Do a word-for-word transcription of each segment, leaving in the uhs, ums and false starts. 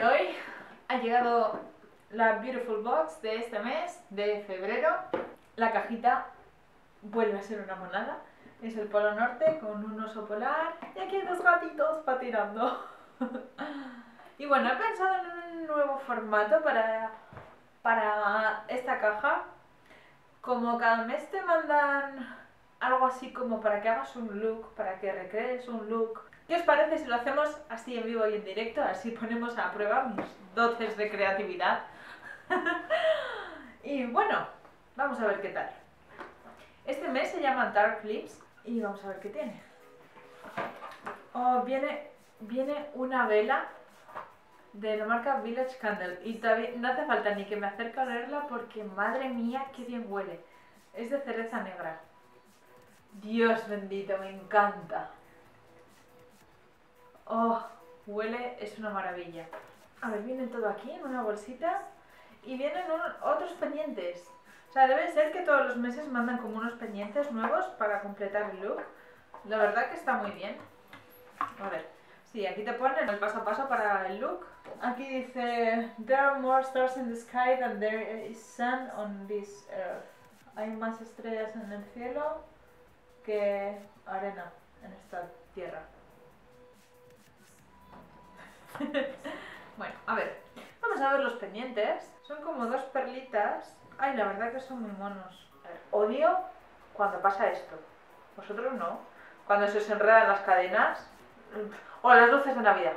de hoy ha llegado la Beautiful Box de este mes, de febrero. La cajita vuelve a ser una monada. Es el Polo Norte con un oso polar y aquí hay dos gatitos patinando. Y bueno, he pensado en un nuevo formato para, para esta caja. Como cada mes te mandan algo así como para que hagas un look, para que recrees un look. ¿Qué os parece si lo hacemos así en vivo y en directo? Así ponemos a prueba mis dotes de creatividad. Y bueno, vamos a ver qué tal. Este mes se llama Dark Lips. Y vamos a ver qué tiene. Oh, viene, viene una vela de la marca Village Candle. Y todavía no hace falta ni que me acerque a olerla porque madre mía, qué bien huele. Es de cereza negra. Dios bendito, me encanta. Oh, huele, es una maravilla. A ver, viene todo aquí en una bolsita. Y vienen un, otros pendientes. O sea, debe ser que todos los meses mandan como unos pendientes nuevos para completar el look. La verdad que está muy bien. A ver, sí, aquí te ponen el paso a paso para el look. Aquí dice: There are more stars in the sky than there is sun on this earth. Hay más estrellas en el cielo que arena en esta tierra. Bueno, a ver, vamos a ver los pendientes. Son como dos perlitas. Ay, la verdad que son muy monos. A ver, odio cuando pasa esto. Vosotros no. Cuando se os enredan las cadenas. O las luces de Navidad.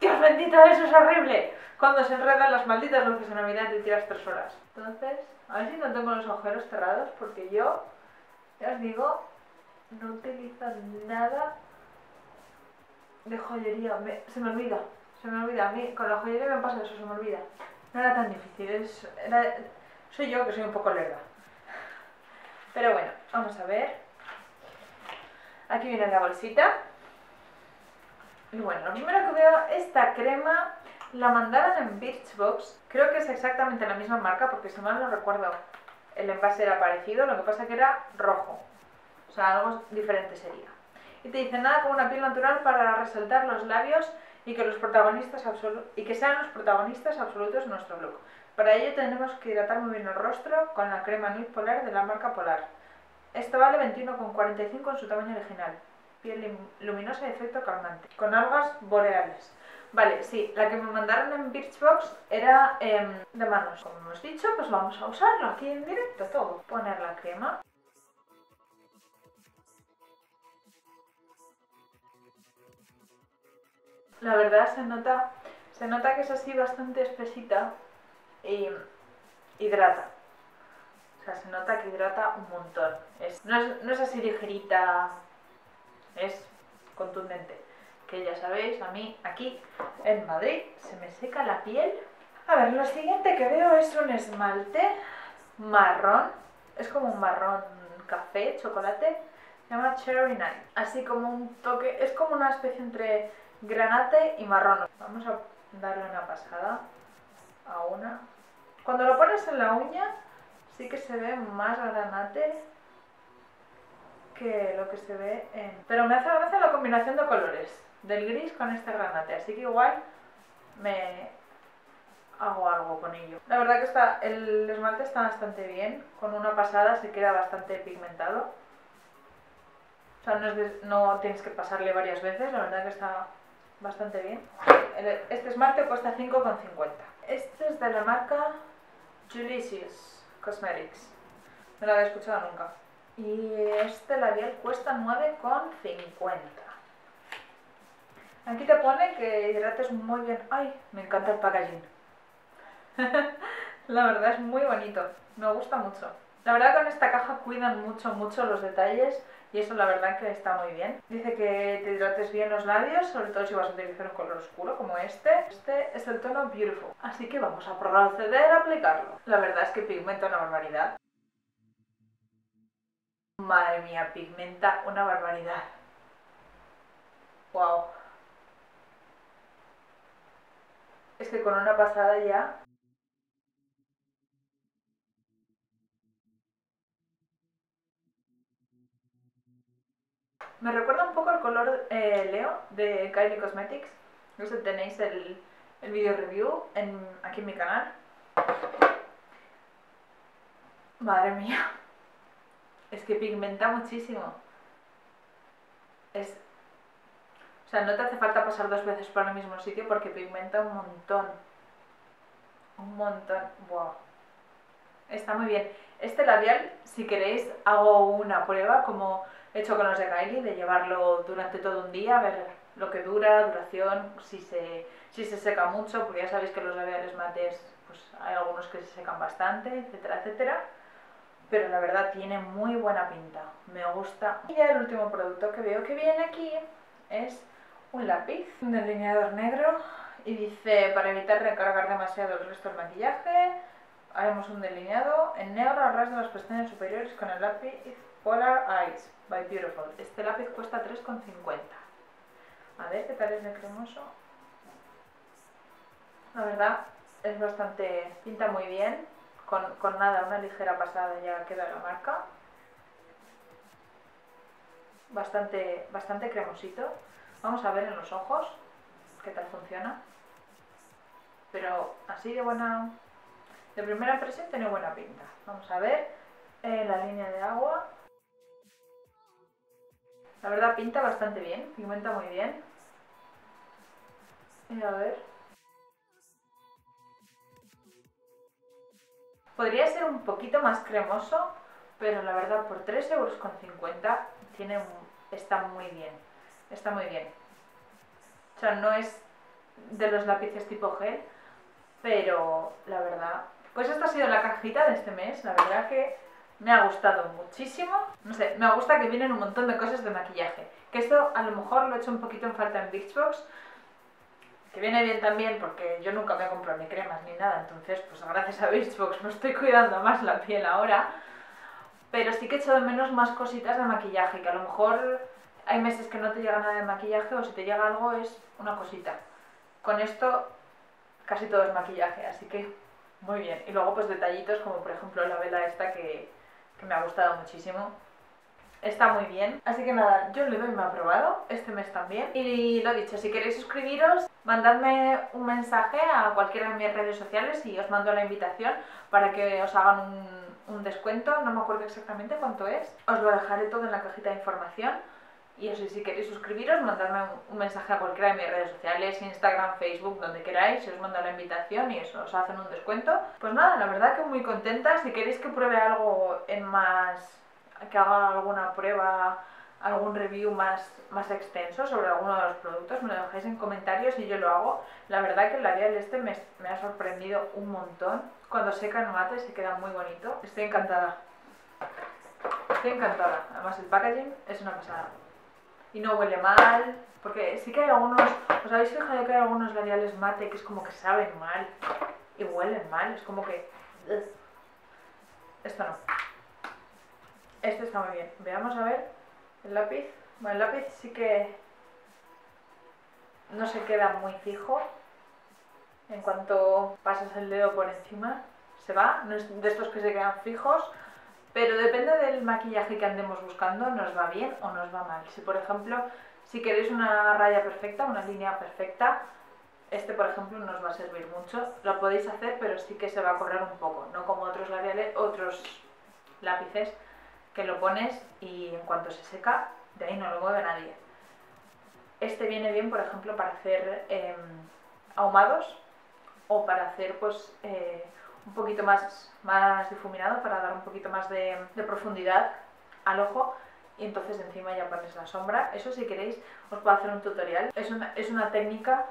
¡Dios bendito, eso es horrible! Cuando se enredan las malditas luces de Navidad y te tiras tres horas. Entonces, a ver si no tengo los agujeros cerrados, porque yo, ya os digo, no utilizo nada de joyería. Me, se me olvida. Se me olvida. A mí con la joyería me pasa eso, se me olvida. No era tan difícil. Es, era, soy yo que soy un poco lerda. Pero bueno, vamos a ver. Aquí viene la bolsita. Y bueno, lo primero que veo, esta crema la mandaron en Birchbox. Creo que es exactamente la misma marca porque si mal no recuerdo el envase era parecido, lo que pasa que era rojo. O sea, algo diferente sería. Y te dice nada con una piel natural para resaltar los labios y que, los protagonistas y que sean los protagonistas absolutos de nuestro look. Para ello tenemos que hidratar muy bien el rostro con la crema Nuit Polar de la marca Polar. Esto vale veintiuno con cuarenta y cinco en su tamaño original. Piel luminosa y efecto calmante. Con algas boreales. Vale, sí, la que me mandaron en Birchbox era eh, de manos. Como hemos dicho, pues vamos a usarlo aquí en directo todo. Poner la crema. La verdad se nota, se nota que es así bastante espesita. Y hidrata, o sea, se nota que hidrata un montón. Es, no, es, no es así ligerita, es contundente. Que ya sabéis, a mí aquí en Madrid se me seca la piel. A ver, lo siguiente que veo es un esmalte marrón, es como un marrón café, chocolate, se llama Cherry Night. Así como un toque, es como una especie entre granate y marrón. Vamos a darle una pasada. A una. Cuando lo pones en la uña sí que se ve más granate que lo que se ve en... Pero me hace gracia la combinación de colores del gris con este granate, así que igual me hago algo con ello. La verdad que está, el esmalte está bastante bien, con una pasada se queda bastante pigmentado. O sea, no, es de, no tienes que pasarle varias veces, la verdad que está bastante bien. Este esmalte cuesta cinco con cincuenta. Este es de la marca Julius Cosmetics. No lo había escuchado nunca. Y este labial cuesta nueve con cincuenta. Aquí te pone que hidrates muy bien. ¡Ay! Me encanta el packaging. La verdad es muy bonito. Me gusta mucho. La verdad que en esta caja cuidan mucho, mucho los detalles. Y eso la verdad que está muy bien. Dice que te hidrates bien los labios, sobre todo si vas a utilizar un color oscuro como este. Este es el tono Beautiful. Así que vamos a proceder a aplicarlo. La verdad es que pigmenta una barbaridad. Madre mía, pigmenta una barbaridad. Wow. Es que con una pasada ya... Me recuerda un poco al color eh, Leo de Kylie Cosmetics. No sé si tenéis el, el video review en, aquí en mi canal. Madre mía, es que pigmenta muchísimo. Es, o sea, no te hace falta pasar dos veces por el mismo sitio porque pigmenta un montón. Un montón, wow. Está muy bien. Este labial, si queréis, hago una prueba como he hecho con los de Kylie, de llevarlo durante todo un día, a ver lo que dura, duración, si se, si se seca mucho, porque ya sabéis que los labiales mates, pues hay algunos que se secan bastante, etcétera, etcétera. Pero la verdad tiene muy buena pinta, me gusta. Y ya el último producto que veo que viene aquí es un lápiz, un delineador negro, y dice, para evitar recargar demasiado el resto del maquillaje, haremos un delineado en negro a ras de las pestañas superiores con el lápiz Color Eyes by Beautiful. Este lápiz cuesta tres con cincuenta. A ver qué tal es de cremoso. La verdad es bastante, pinta muy bien. Con, con nada, una ligera pasada ya queda la marca. Bastante, bastante cremosito. Vamos a ver en los ojos qué tal funciona. Pero así de buena... De primera impresión tiene buena pinta. Vamos a ver eh, la línea de agua. La verdad pinta bastante bien, pigmenta muy bien. Y a ver... Podría ser un poquito más cremoso, pero la verdad por tres euros con cincuenta tiene, está muy bien. Está muy bien. O sea, no es de los lápices tipo gel, pero la verdad... Pues esta ha sido la cajita de este mes, la verdad que me ha gustado muchísimo. No sé, me gusta que vienen un montón de cosas de maquillaje. Que esto a lo mejor lo he hecho un poquito en falta en Birchbox. Que viene bien también porque yo nunca me compro ni cremas ni nada. Entonces, pues gracias a Birchbox me estoy cuidando más la piel ahora. Pero sí que he echado de menos más cositas de maquillaje. Que a lo mejor hay meses que no te llega nada de maquillaje o si te llega algo es una cosita. Con esto casi todo es maquillaje, así que... Muy bien, y luego pues detallitos como por ejemplo la vela esta que, que me ha gustado muchísimo. Está muy bien, así que nada, yo le doy mi aprobado este mes también. Y lo dicho, si queréis suscribiros, mandadme un mensaje a cualquiera de mis redes sociales y os mando la invitación para que os hagan un, un descuento, no me acuerdo exactamente cuánto es. Os lo dejaré todo en la cajita de información. Y eso, si queréis suscribiros, mandadme un mensaje a cualquiera de mis redes sociales, Instagram, Facebook, donde queráis, os mando la invitación y eso, os hacen un descuento. Pues nada, la verdad que muy contenta. Si queréis que pruebe algo en más, que haga alguna prueba, algún review más, más extenso sobre alguno de los productos, me lo dejáis en comentarios y yo lo hago. La verdad que el labial este me, me ha sorprendido un montón. Cuando seca no mate se queda muy bonito. Estoy encantada. Estoy encantada. Además el packaging es una pasada. Y no huele mal, porque sí que hay algunos, ¿os habéis fijado que hay algunos labiales mate que es como que saben mal y huelen mal? Es como que... Esto no. Este está muy bien. Veamos a ver el lápiz. Bueno, el lápiz sí que no se queda muy fijo. En cuanto pasas el dedo por encima, se va. No es de estos que se quedan fijos. Pero depende del maquillaje que andemos buscando, nos va bien o nos va mal. Si por ejemplo, si queréis una raya perfecta, una línea perfecta, este por ejemplo no os va a servir mucho. Lo podéis hacer, pero sí que se va a correr un poco, no como otros labiales, otros lápices que lo pones y en cuanto se seca, de ahí no lo mueve nadie. Este viene bien, por ejemplo, para hacer eh, ahumados o para hacer pues... Eh, un poquito más, más difuminado para dar un poquito más de, de profundidad al ojo y entonces encima ya pones la sombra. Eso si queréis os puedo hacer un tutorial. Es una, es una técnica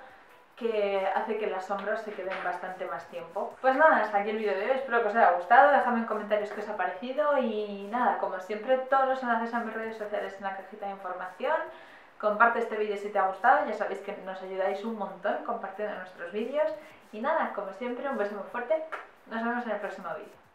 que hace que las sombras se queden bastante más tiempo. Pues nada, hasta aquí el vídeo de hoy. Espero que os haya gustado. Dejadme en comentarios qué os ha parecido y nada, como siempre todos los enlaces a mis redes sociales en la cajita de información. Comparte este vídeo si te ha gustado, ya sabéis que nos ayudáis un montón compartiendo nuestros vídeos. Y nada, como siempre un beso muy fuerte. Nos vemos en el próximo vídeo.